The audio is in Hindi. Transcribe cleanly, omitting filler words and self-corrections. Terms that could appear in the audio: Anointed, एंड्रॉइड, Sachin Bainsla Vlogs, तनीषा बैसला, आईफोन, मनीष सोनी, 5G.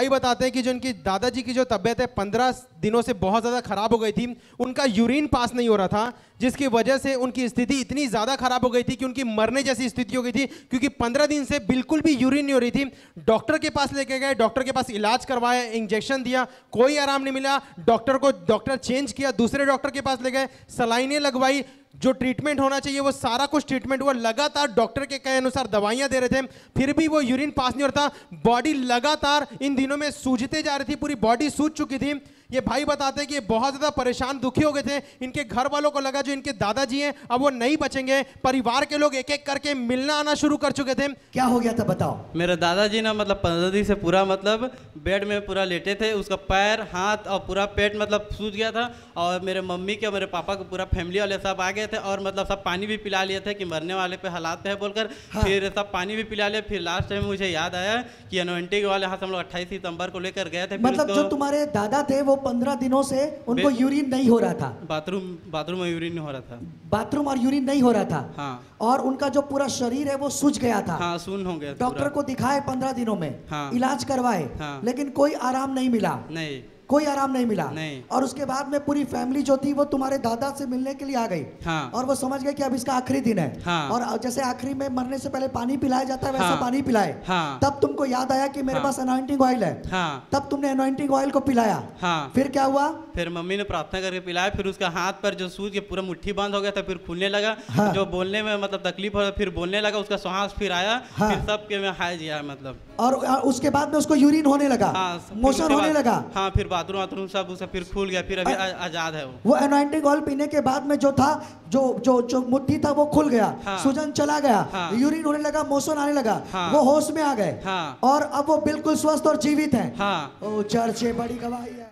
भाई बताते हैं कि जो उनकी दादाजी की जो तबीयत है 15 दिनों से बहुत ज़्यादा खराब हो गई थी, उनका यूरिन पास नहीं हो रहा था, जिसकी वजह से उनकी स्थिति इतनी ज़्यादा खराब हो गई थी कि उनकी मरने जैसी स्थिति हो गई थी, क्योंकि 15 दिन से बिल्कुल भी यूरिन नहीं हो रही थी। डॉक्टर के पास लेके गए, डॉक्टर के पास इलाज करवाया, इंजेक्शन दिया, कोई आराम नहीं मिला। डॉक्टर को डॉक्टर चेंज किया, दूसरे डॉक्टर के पास ले गए, सलाइनें लगवाई, जो ट्रीटमेंट होना चाहिए वो सारा कुछ ट्रीटमेंट हुआ, लगातार डॉक्टर के कहे अनुसार दवाइयाँ दे रहे थे, फिर भी वो यूरिन पास नहीं हो रहा था। बॉडी लगातार इन दिनों में सूजते जा रही थी, पूरी बॉडी सूज चुकी थी। ये भाई बताते हैं कि ये बहुत ज़्यादा परेशान दुखी हो गए थे। इनके घर वालों को लगा जो इनके दादाजी हैं अब वो नहीं बचेंगे। परिवार के लोग एक एक करके मिलना आना शुरू कर चुके थे। क्या हो गया था बताओ? मेरे दादाजी ना मतलब 15 दिन से पूरा मतलब बेड में पूरा लेटे थे, उसका पैर हाथ और पूरा पेट मतलब सूज गया था। और मेरे मम्मी के और मेरे पापा को पूरा फैमिली वाले सब आ गए थे और मतलब सब पानी भी पिला लिए थे कि मरने वाले पे हालात है बोलकर। फिर सब पानी भी पिला लिया। फिर लास्ट टाइम मुझे याद आया कि अनोइंटेड वाले हाथ हम लोग 28 सितम्बर को लेकर गए थे। मतलब जो तुम्हारे दादा थे वो 15 दिनों से उनको यूरिन नहीं हो रहा था, बाथरूम में यूरिन नहीं हो रहा था, बाथरूम और यूरिन नहीं हो रहा था। हाँ। और उनका जो पूरा शरीर है वो सूज गया था। हाँ, सून हो गया। डॉक्टर को दिखाए 15 दिनों में। हाँ। इलाज करवाए। हाँ। लेकिन कोई आराम नहीं मिला। नहीं, कोई आराम नहीं मिला। नहीं। और उसके बाद में पूरी फैमिली जो थी वो तुम्हारे दादा से मिलने के लिए आ गई। हाँ। और वो समझ गए कि अब इसका आखिरी दिन है। हाँ। और जैसे आखिरी में मरने से पहले पानी पिलाया जाता है वैसा। हाँ। पानी पिलाए। हाँ। तब तुमको याद आया कि मेरे हाँ। पास अनॉइंटिंग ऑयल है। हाँ। तब तुमने अनॉइंटिंग ऑयल को पिलाया। हाँ। फिर क्या हुआ? फिर मम्मी ने प्रार्थना करके पिलाया। फिर उसका हाथ पर जो सूज के पूरा मुट्ठी बंद हो गया था, फिर खुलने लगा, जो बोलने में मतलब तकलीफ हो, फिर बोलने लगा, उसका सांस फिर आया, फिर सबके में हाय जिया मतलब। और उसके बाद में उसको यूरिन होने लगा, मोशन होने लगा। हाँ। फिर बाथरूम सब उसका फिर खुल गया, फिर अभी आजाद है वो। अनॉइंटिंग ऑयल पीने के बाद में जो था, जो जो जो मुट्ठी था वो खुल गया। हाँ। सूजन चला गया। हाँ। यूरिन होने लगा, मोशन आने लगा। हाँ। वो होश में आ गए। हाँ। और अब वो बिल्कुल स्वस्थ और जीवित हैं। हाँ। ओ चर्च, बड़ी गवाही है।